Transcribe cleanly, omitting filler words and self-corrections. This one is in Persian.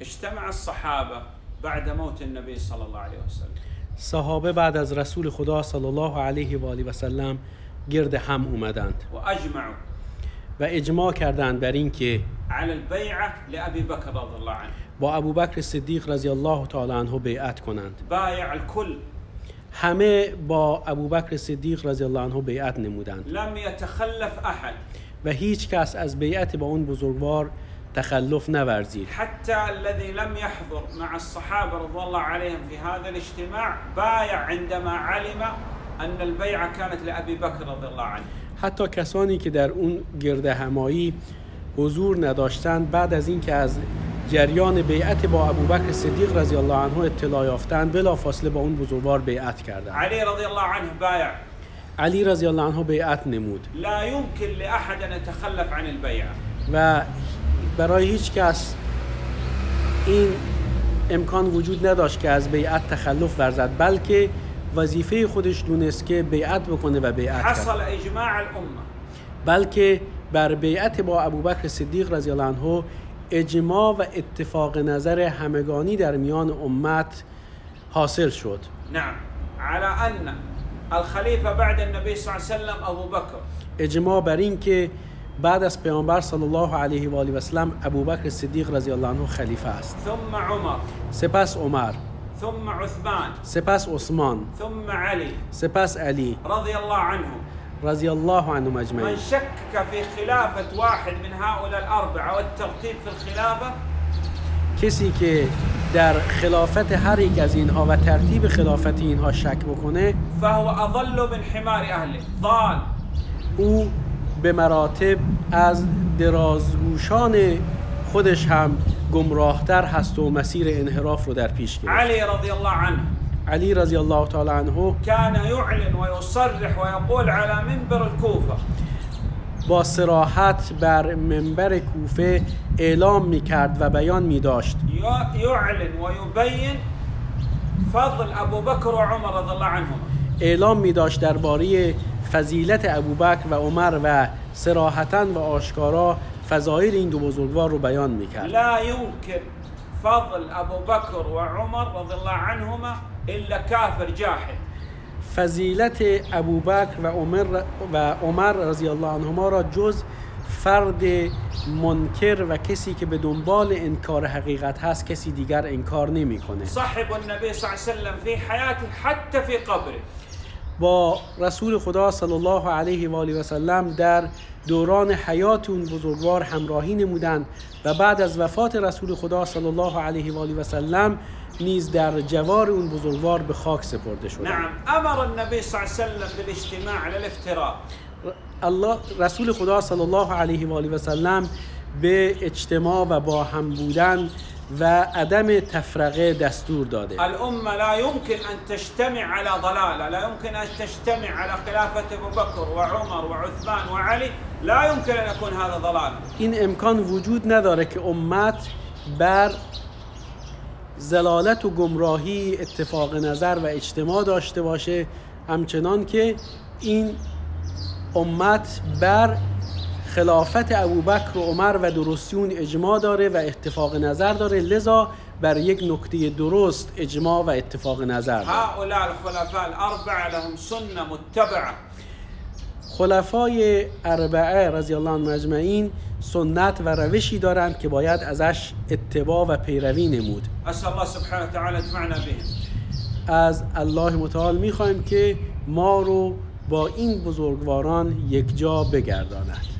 اجتمع الصحابه بعد موت النبي صلی الله علیه و سلم. صحابه بعد از رسول خدا صلی الله علیه و آله و سلم گرد هم اومدند و اجماع کردند بر این که علی البیعه لابی بکر رضی الله عنه، با ابوبکر صدیق رضی الله تعالی عنه بیعت کنند. بایع الکل، همه با ابوبکر صدیق رضی الله عنه بیعت نمودند. لم یتخلف احد، و هیچ کس از بیعت با اون بزرگوار تخلف نورزید. حتی الذي لم يحضر مع الصحابه رضي الله عليهم في هذا الاجتماع بايع عندما علم ان البيعه كانت لابي بكر رضي الله عنه. حتی کسانی که در اون گرد همایی حضور نداشتند بعد از اینکه از جریان بیعت با ابوبکر صدیق رضی الله عنه اطلاع یافتند بلافاصله با اون بزرگوار بیعت کردند. علی رضی الله عنه بايع، علی رضی الله عنه بیعت نمود. لا يمكن لأحد ان يتخلف عن البيعه، و برای هیچ کس این امکان وجود نداشت که از بیعت تخلف ورزد، بلکه وظیفه خودش دونست که بیعت بکنه و بیعت کرد. حصل اجماع الامه، بلکه بر بیعت با ابوبکر صدیق رضی الله عنه اجماع و اتفاق نظر همگانی در میان امت حاصل شد. نعم، على ان الخلیفه بعد النبی صلی الله علیه و سلم ابوبکر، اجماع بر این که بعد از پیامبر صلی الله علیه و آله و سلم ابوبکر صدیق رضی الله عنه خلیفه است. ثم عمر، سپس عمر، ثم عثمان، سپس عثمان، ثم علی، سپس علی رضی الله عنه، رضی الله عنهم اجمعین. من شک في خلافة واحد من هؤلاء الاربعه والترتيب في الخلافه، کسی که در خلافت هر یک از اینها و ترتیب خلافت اینها شک بکنه، فهو اضل من حمار اهله، ضال، او به مراتب از درازگوشان خودش هم گمراهتر هست و مسیر انحراف رو در پیش گرفت. علی رضی الله عنه، علی رضی الله تعالی عنه، كان يعلن ويصرح ويقول على منبر الكوفه، با صراحت بر منبر کوفه اعلام میکرد و بیان میداشت. يعلن ويبين فضل ابوبکر و عمر رضی الله عنهما، اعلام میداشت درباره فضیلت ابوبکر و عمر و صراحتاً و آشکارا فضایل این دو بزرگوار رو بیان میکرد. لا يمكن فضل ابوبکر و عمر رضی الله عنهما الا کافر جاحد، فضیلت ابوبکر و عمر رضی الله عنهما را جز فرد منکر و کسی که به دنبال انکار حقیقت هست کسی دیگر انکار نمیکنه. صاحب النبی صلی الله علیه و آله فی حیاته حتی فی قبره، با رسول خدا صلی الله علیه و آله و سلم در دوران حیات اون بزرگوار همراهی نمودند و بعد از وفات رسول خدا صلی الله علیه و آله و سلم نیز در جوار اون بزرگوار به خاک سپرده شدند. نعم، امر النبی صلی الله علیه و آله بالاجتماع علی الافتراء، الله رسول خدا صلی الله علیه و آله و سلم به اجتماع و با هم بودن و عدم تفرقه دستور داده. الامه لا يمكن ان تجتمع على ضلاله، لا يمكن ان تجتمع على خلافه ابوبکر و عمر و عثمان و علی، لا يمكن ان يكون هذا ضلال. این امکان وجود نداره که امت بر زلالت و گمراهی اتفاق نظر و اجتماع داشته باشه، همچنان که این امت بر خلافت ابوبکر و عمر و درستیون اجماع داره و اتفاق نظر داره، لذا بر یک نکته درست اجماع و اتفاق نظر داره. هؤلاء الخلفاء الاربعه لهم سنه متبعه، خلفای اربعه رضی الله عنهم اجمعین سنت و روشی دارند که باید ازش اتباع و پیروی نمود. اسال الله سبحانه و تعالی معنا بهم، از الله متعال میخوایم که ما رو با این بزرگواران یک جا بگرداند.